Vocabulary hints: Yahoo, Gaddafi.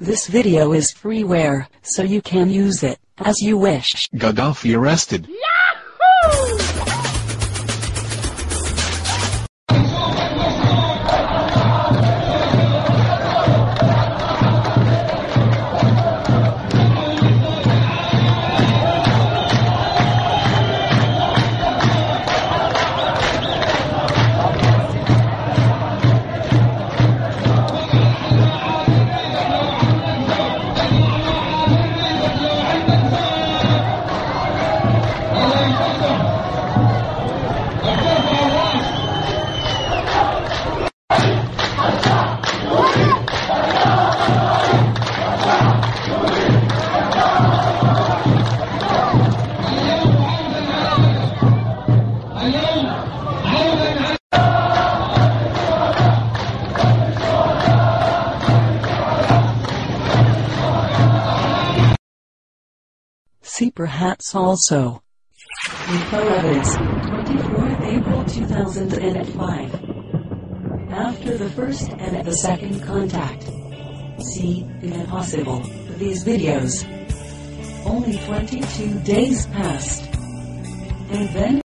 This video is freeware, so you can use it as you wish. Gaddafi arrested. Yahoo! See perhaps also. Info Edits, 24th April 2005. After the first and the second contact. See, if possible, these videos. Only 22 days passed. And then